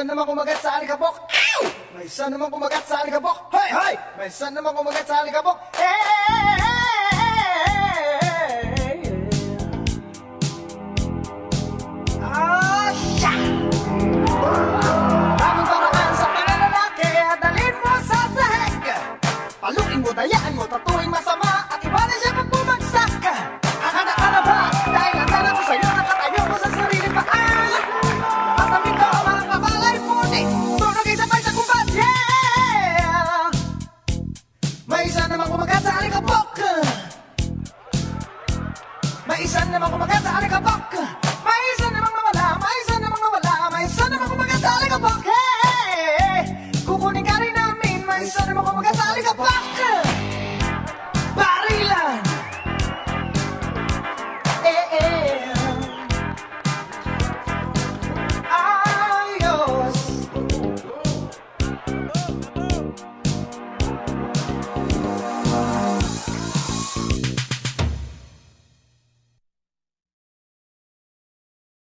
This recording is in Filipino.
isa naman kumagat sa alikabok. May isa naman kumagat sa alikabok. Hoy, hoy! May isa naman kumagat sa alikabok. Eh!